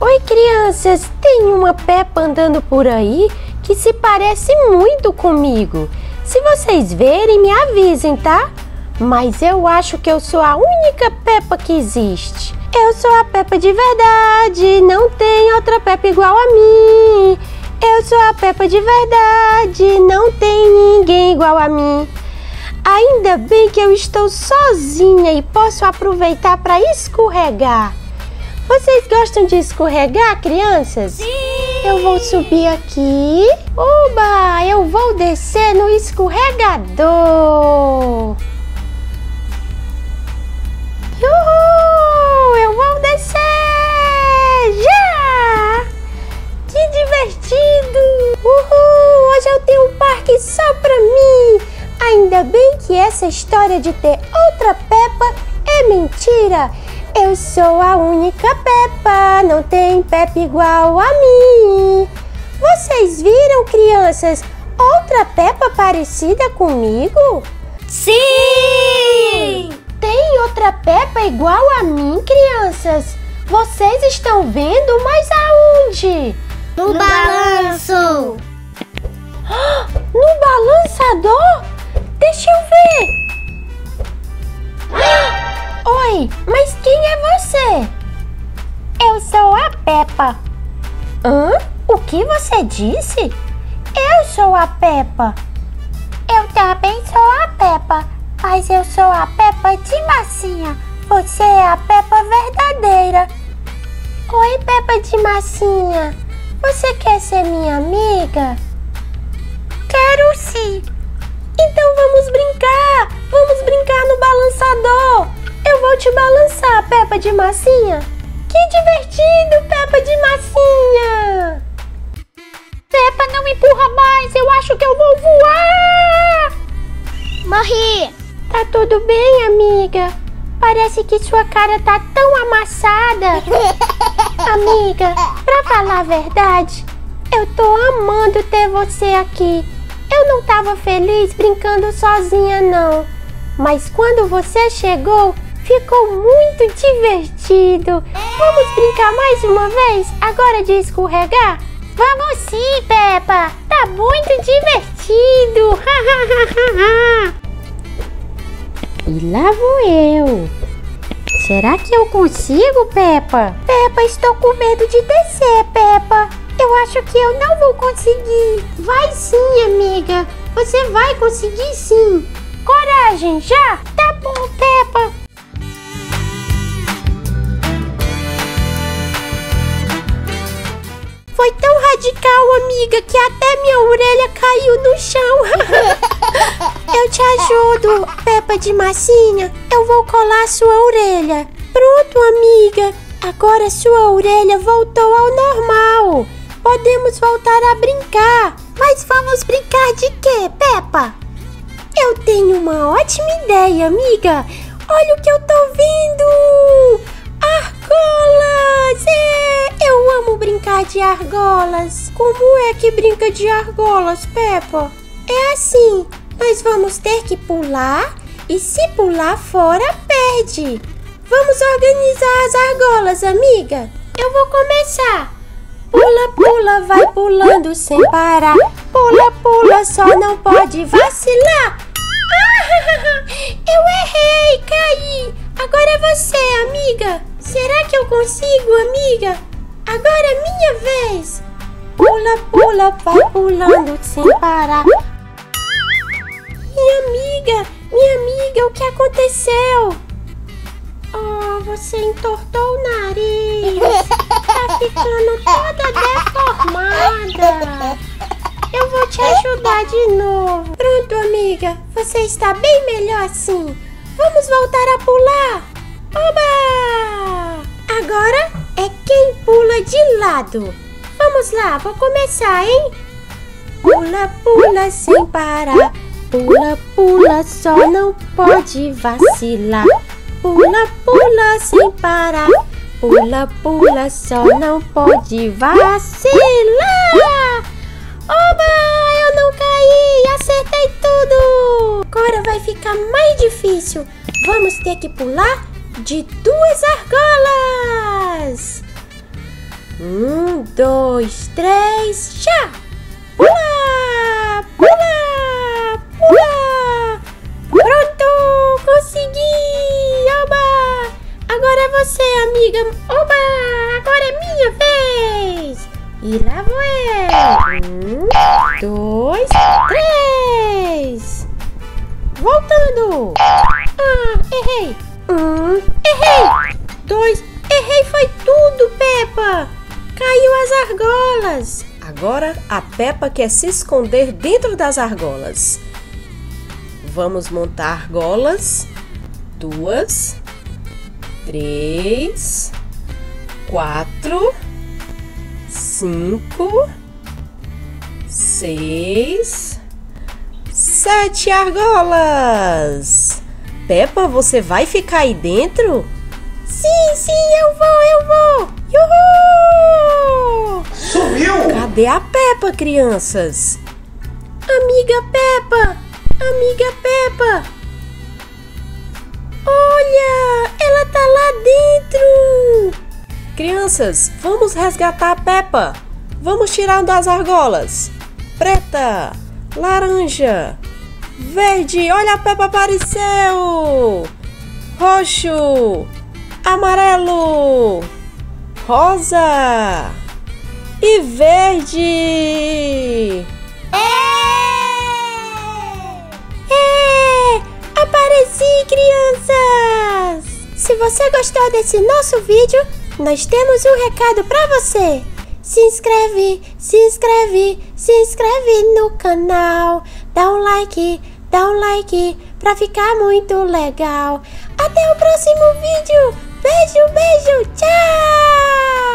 Oi, crianças! Tem uma Peppa andando por aí que se parece muito comigo. Se vocês verem, me avisem, tá? Mas eu acho que eu sou a única Peppa que existe. Eu sou a Peppa de verdade, não tem outra Peppa igual a mim. Eu sou a Peppa de verdade, não tem ninguém igual a mim. Ainda bem que eu estou sozinha e posso aproveitar para escorregar. Vocês gostam de escorregar, crianças? Sim! Eu vou subir aqui. Oba! Eu vou descer no escorregador. Uhul! Eu vou descer! Já! Que divertido! Uhul! Hoje eu tenho um parque só pra mim. Ainda bem que essa história de ter outra Peppa é mentira. Eu sou a única Peppa, não tem Peppa igual a mim. Vocês viram, crianças, outra Peppa parecida comigo? Sim! Tem outra Peppa igual a mim, crianças? Vocês estão vendo, mas aonde? No balanço! No balançador? Deixa eu ver! Oi, mas quem é você? Eu sou a Peppa. Hã? O que você disse? Eu sou a Peppa. Eu também sou a Peppa, mas eu sou a Peppa de massinha. Você é a Peppa verdadeira. Oi, Peppa de massinha. Você quer ser minha amiga? Quero sim. Então vamos brincar no balançador. Eu vou te balançar, Peppa de massinha. Que divertido, Peppa de massinha. Peppa, não me empurra mais. Eu acho que eu vou voar. Morri. Tá tudo bem, amiga? Parece que sua cara tá tão amassada. Amiga, pra falar a verdade, eu tô amando ter você aqui. Eu não tava feliz brincando sozinha, não. Mas quando você chegou, ficou muito divertido. Vamos brincar mais uma vez? Agora de escorregar? Vamos sim, Peppa. Tá muito divertido. E lá vou eu. Será que eu consigo, Peppa? Peppa, estou com medo de descer, Peppa. Eu acho que eu não vou conseguir. Vai sim, amiga. Você vai conseguir sim. Coragem, já? Tá bom, Peppa. Foi tão radical, amiga, que até minha orelha caiu no chão. Eu te ajudo, Peppa de massinha. Eu vou colar sua orelha. Pronto, amiga. Agora sua orelha voltou ao normal. Podemos voltar a brincar. Mas vamos brincar de quê, Peppa? Eu tenho uma ótima ideia, amiga. Olha o que eu tô vendo. Argolas! É, eu amo brincar de argolas. Como é que brinca de argolas, Peppa? É assim, nós vamos ter que pular e se pular fora, perde. Vamos organizar as argolas, amiga. Eu vou começar. Pula, pula, vai pulando sem parar. Pula, pula, só não pode vacilar. Ah, eu errei, caí. Agora é você, amiga. Será que eu consigo, amiga? Agora é minha vez. Pula, pula, vai pulando sem parar. Minha amiga, o que aconteceu? Oh, você entortou o nariz. Tá ficando toda deformada. Eu vou te ajudar de novo. Pronto, amiga. Você está bem melhor assim. Vamos voltar a pular. Oba! Agora é quem pula de lado. Vamos lá, vou começar, hein? Pula, pula sem parar. Pula, pula, só não pode vacilar. Pula, pula sem parar. Pula, pula, só não pode vacilar. Oba! Eu não caí! Acertei tudo! Agora vai ficar mais difícil. Vamos ter que pular de duas argolas. dois, três, já! Pula! Pula! Pula! Pronto! Consegui! Oba! Agora é você, amiga! Oba! Agora é minha vez! E lá vou eu! Um, dois, três! Voltando! Ah, errei! Um, errei! Dois, errei! Foi tudo, Peppa! Caiu as argolas. Agora a Peppa quer se esconder dentro das argolas. Vamos montar argolas. 2, 3, 4, 5, 6, 7 argolas. Peppa, você vai ficar aí dentro? Sim, sim, eu vou. Uhul! Sumiu! Cadê a Peppa, crianças? Amiga Peppa! Olha, ela tá lá dentro! Crianças, vamos resgatar a Peppa! Vamos tirar das argolas! Preta, laranja, verde, olha a Peppa apareceu! Roxo, amarelo, rosa e verde! É! Apareci, crianças! Se você gostou desse nosso vídeo, nós temos um recado para você! Se inscreve no canal! Dá um like para ficar muito legal! Até o próximo vídeo! Beijo, tchau!